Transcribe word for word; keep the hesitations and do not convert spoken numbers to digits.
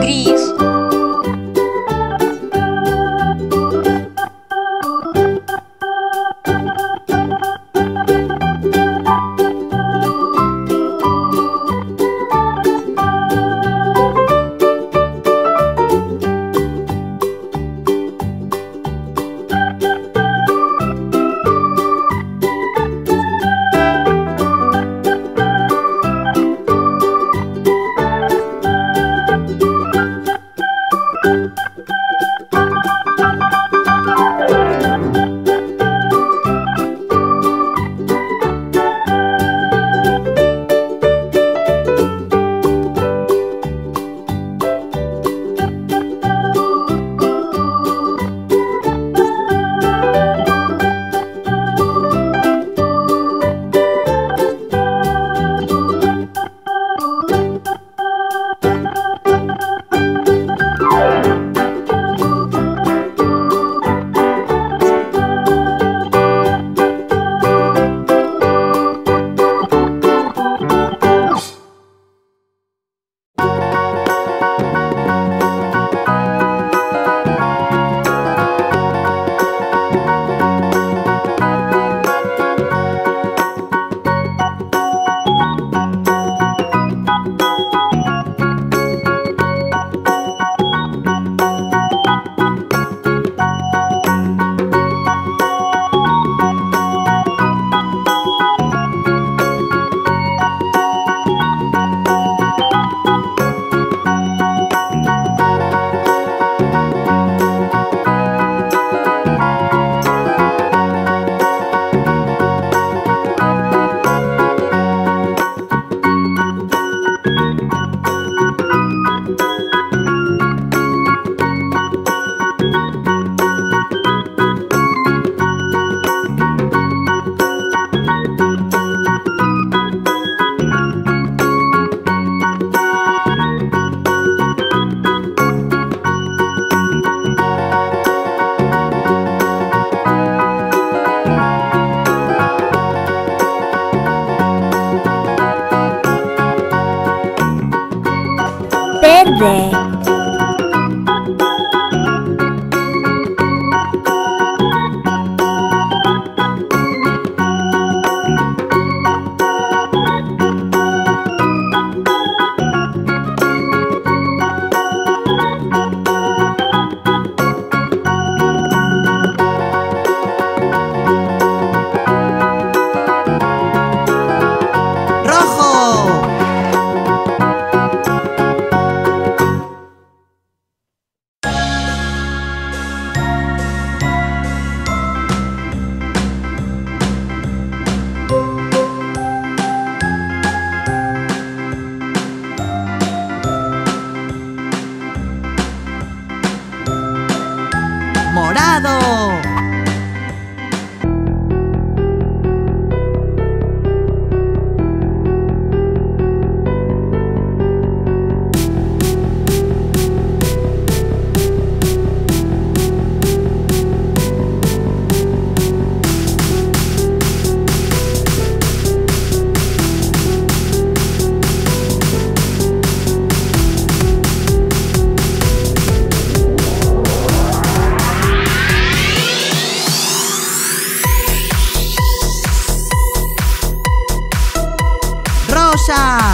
gris. Verde. Morado. ¡Rosa!